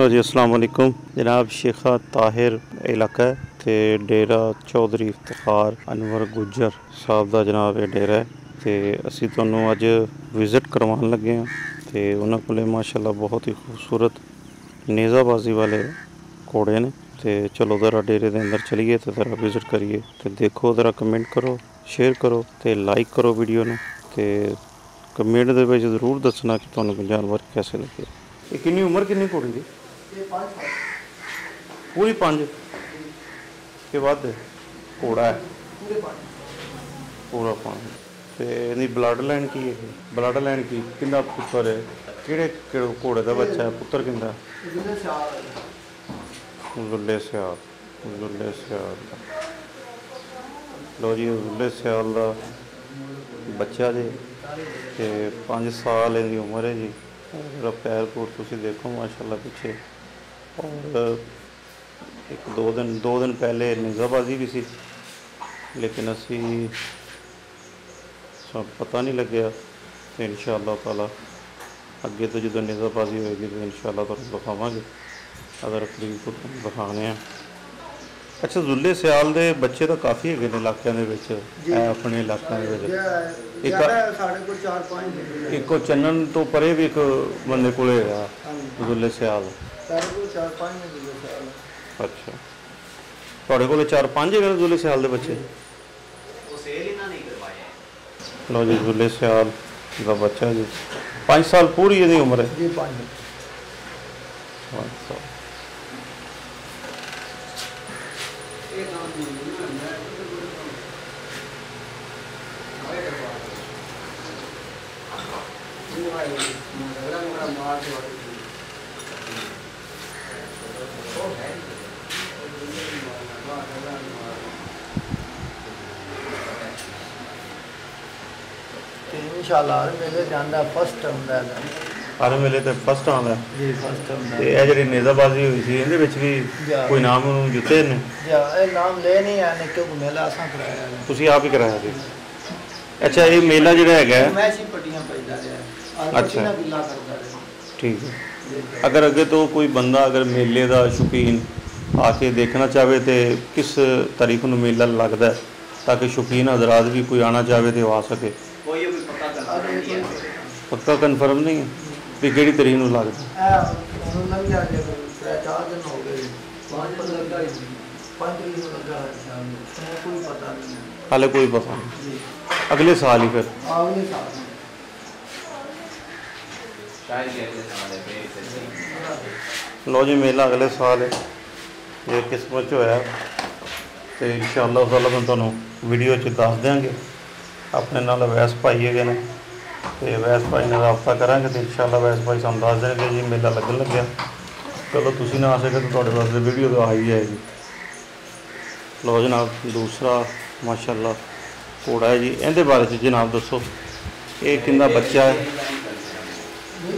Hello जी, अस्सलाम वालेकुम। जनाब शेखा ताहिर इलाका ते डेरा चौधरी इफ्तिखार अनवर गुजर साहब का जनाब यह डेरा है तो असी तुहानू अज विजिट करवान लगे हैं। तो उन्होंने कोले माशाल्लाह बहुत ही खूबसूरत नेज़ाबाजी वाले घोड़े ने। तो चलो ज़रा डेरे के अंदर चलीए तो ज़रा विजिट करिए। तो देखो ज़रा कमेंट करो, शेयर करो तो लाइक करो वीडियो ने। तो कमेंट दे विच जरूर दसना कि तुहानू जानवर कैसे लगे। ये कितनी उम्र कितनी घोड़ी दी? पूरी पाँच के बाद घोड़ा है पूरा पाँच। तो इहदी ब्लड लाइन की है? ब्लड लाइन की किंदा पुत्तर है? किहड़े घोड़े का बच्चा है? पुत्तर किंदा? जुल्ले सियाल। जुल्ले सियाल। लो जी, जुल्ले सियाल का बच्चा जी। तो 5 साल इहदी उम्र है जी। जरा पैर पूर तुसी देखो माशाल्लाह पीछे। और एक दो दिन पहले निज़ाबाजी भी सी, लेकिन असी पता नहीं लग्या। तो इंशाअल्लाह ताला अगे तो जो निज़ाबाजी होगी तो इंशाअल्लाह तुहानू दिखावांगे, अगर फ्री तो दिखाने हैं। अच्छा, जुल्ले सियाल के बच्चे तो काफ़ी है इलाकों के, अपने इलाकों के एक चन्नन तो परे भी एक बंदे को जुल्ले सियाल। अच्छा, थोड़े को 4-5 है जुल्ले सियाल के बच्चे? लो जी, जुल्ले सियाल का बच्चा जी। 5 साल पूरी ये उम्र है? 5 साल। इंशाल्लाह हर मेले जांदा फर्स्ट आंदा है। हर मेले ते फर्स्ट आंदा है जी, फर्स्ट आंदा। ते ए जेडी नेज़ाबाजी हुई सी इहदे विच भी कोई नाम उन्होंने जिते ने? या ए नाम ले नहीं आने क्योंकि मेला असा कराया है। तुसी आप ही कराया सी? अच्छा, ये मेला जेड़ा है मैं सी पट्टियां पैदा है। अच्छा, बिल्ला करदा है। ठीक है, अगर अगे तो कोई बंदा अगर मेले का शौकीन आके देखना चाहे तो किस तारीख को मेला लगता है, ताकि शौकीन हजरात भी कोई आना चाहे तो आ सके? पक्का कन्फर्म नहीं है कि किस तारीख को लगता है? हाले कोई पता नहीं, अगले साल ही फिर। लो जी, मेला अगले साल है जो किस्मत च होया। तो इंशाअल्लाह ताला मैं तुहानू वीडियो च दस देंगे। अपने नाल अवैस भाई है ने, तो अवैस भाई ने रब्ता करांगे। तो इंशाअल्लाह अवैस भाई सानू दस देंगे जी मेला लगन लग्या। चलो तुसी ना आ सके तो तुहाडे वास्ते वीडियो तो आ ही जाएगी। लो जनाब, दूसरा माशाअल्लाह घोड़ा है जी। इहदे बारे च जनाब दसो, ये किंदा बच्चा है?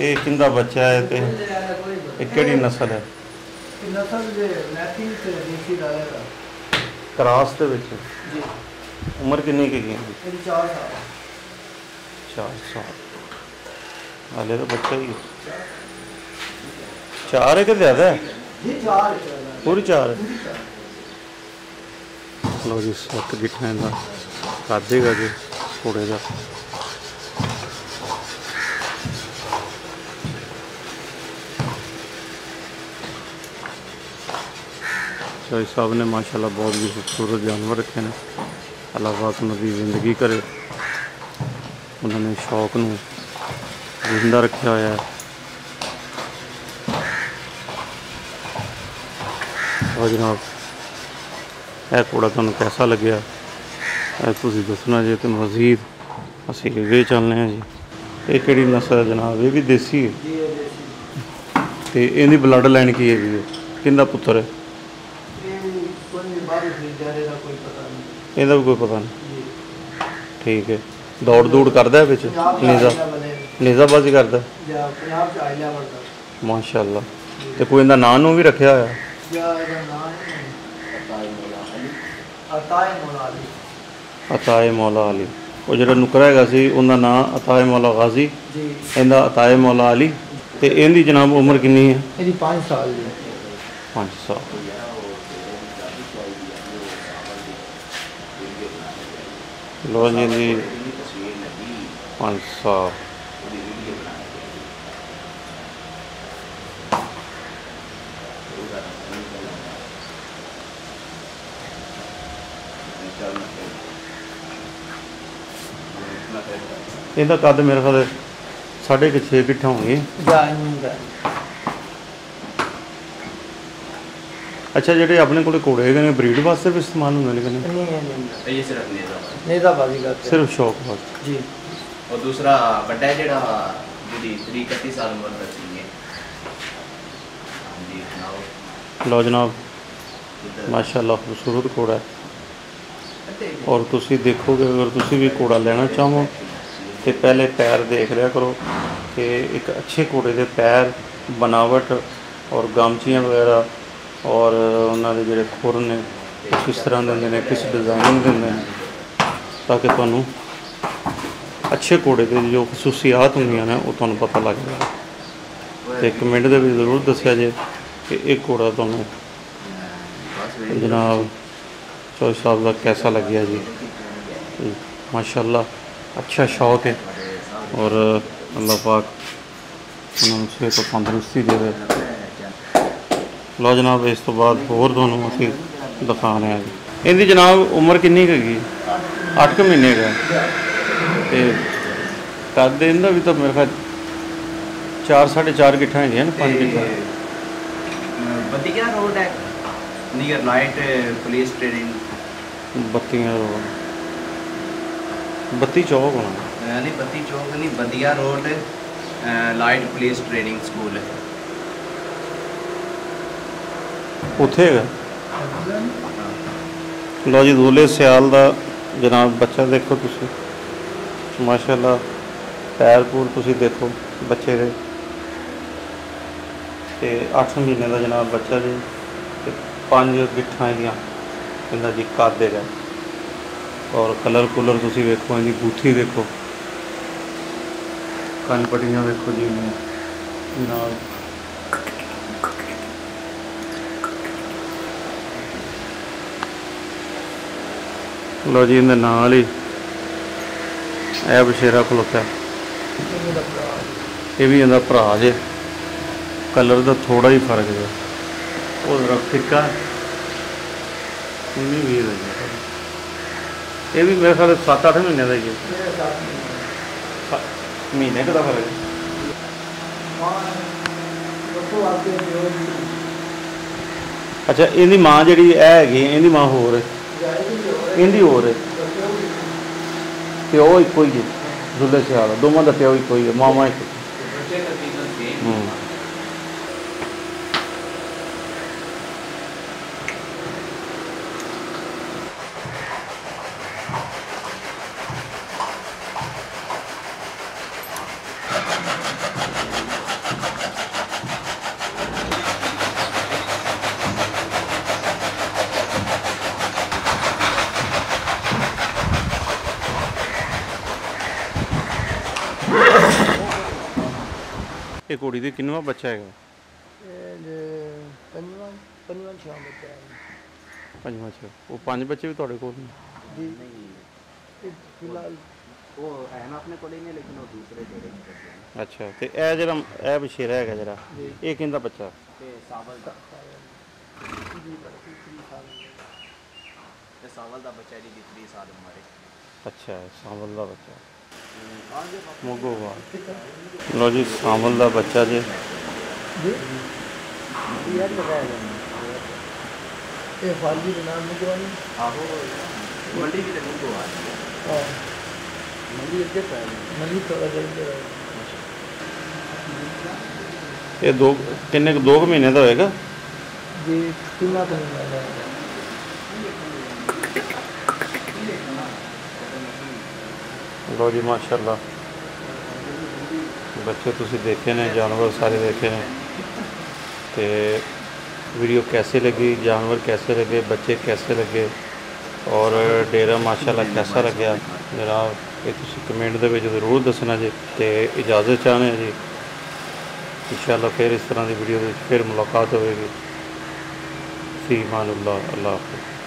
ये किंदा बच्चा है? तो केड़ी नस्ल है? क्रास दे विच। उम्र कितनी की है? 4 साल। हाले तो बच्चा ही है। 4 है कि ज़्यादा है? पूरी 4 है। लो जी, सत गिट्ठा इहदा खादेगा जी घोड़े का। शाही साहब ने माशाल्लाह बहुत ही खूबसूरत जानवर रखे हैं। अल्लाह पाक उनकी जिंदगी करे, उन्होंने शौक नूं जिंदा रखा हुआ है। और जनाब यह घोड़ा तुहानू कैसा लग्या तुसीं दसना जी। तो मजीद असी अगे चलने हैं जी। ये किहड़ी नस्ल है जनाब? ये भी देसी है? तो इहदी ब्लड लाइन की है जी? किहदा पुत्तर है? इहदा भी कोई पता नहीं। ठीक है, दौड़ दूड़ करता है बिच? नेज़ाबाजी करता है माशाल्लाह। तो कोई इहदा नाम नूं भी रखिया होया? अताए मौला अली। वो जो नुकरा है उनका नाम अताए मौला गाजी, इहदा अताए मौला अली। तो इनकी जनाब उम्र कितनी है? इनकी 5 साल दी। 5 साल। लो जी जी 5 साल। इनका कद मेरे ख्याल 6.5 फीट होंगे। अच्छा जेडे अपने कोले कोड़े ने ब्रीड वास्ते भी इस्तेमाल होंगे? नहीं, ये सिर्फ नेज़ाबाज़ी करते हैं, सिर्फ शौक वास्ते जी। और दूसरा बड़ा है जेड़ा जी 31 साल उम्र तक है। हां जी जनाब। लो जनाब माशाल्लाह खूबसूरत कोड़ा है। और तुसी देखोगे अगर तुसी भी कोड़ा लेना चाहो तो पहले पैर देख लिया करो कि एक अच्छे घोड़े के पैर बनावट और गामचियाँ वगैरह और उन्होंने जोड़े खुर ने किस तरह देंगे ने, किस डिजाइनिंग देंगे, ताकि तू अच्छे घोड़े के जो खसूसियात होंगे ने वो तुम्हें पता लग जाए। तो कमेंट में भी जरूर दसिया जे कि एक घोड़ा तुम्हें जनाब चौधरी साहब का कैसा लगे जी। माशाल्लाह अच्छा शौक है और अल्लाह पाक उन्होंने सेहत और तंदुरुस्ती दे। लो जनाब इस तो बाद होर दोनों अभी दिखा रहे हैं। इनकी जनाब उम्र कितनी हैगी? 8 महीने का। कद इनका भी तो मेरे ख्याल 4-4.5 गिट्ठा है ना, 5 गिट्ठा। 32 चौक होना? नहीं 32 चौक नहीं, बदिया road light police training school है उथे। लो जी दूल्हे सियाल का जनाब बच्चा देखो तुसी माशाल्लाह, पैर पूर तुसी देखो बच्चे दे। 8 महीने का जनाब बच्चा जी, 5 गिट्ठा इनका जी कद है। और कलर कूलर तुसी देखो, इनकी बूथी देखो, कान पट्टियां देखो जी नाल। लो जी इनके नाल ही ए बछेरा खलोता, ये भी इनका भरा जे। कलर का थोड़ा ही फर्क है, वो जरा फिका भी लगे। ये भी मेरे ख्याल 7-8 महीने का ही है, महीने का फर्क है। अच्छा इनकी माँ जी हैगी, इनकी माँ होर है, इनकी होर है, प्यो इको ही है दूल्हे सियाल, दोनों का प्यो इको ही है, मामा एक। ये घोड़ी का कितवां बच्चा है? पंजवां। वो 5 बच्चे भी तुम्हारे कोल जी? नहीं फिलहाल वो है ना अपने कोल ही नहीं, लेकिन वो दूसरे जोड़े में बच्चे हैं। अच्छा ते ए जरा ए बछेरा हैगा जरा, ये किंदा बच्चा? ते सावल दा। ते सावल दा बच्चा जी 3 साल उम्र है। अच्छा सावल दा बच्चा मोगो वाह। लो जी सावल का बच्चा जी, ये 2 महीने का होगा जी। 3 महीने जी माशाल्लाह। बच्चे तुसी देखे ने, जानवर सारे देखे ने, तो वीडियो कैसे लगी, जानवर कैसे लगे, बच्चे कैसे लगे और डेरा माशाल्लाह कैसा लग्या जनाब, ये तुसी कमेंट दे विच जरूर दसना जी। तो इजाज़त चाहने जी। इंशाल्लाह फिर इस तरह की वीडियो फिर मुलाकात होगी। सीमान अल्लाह।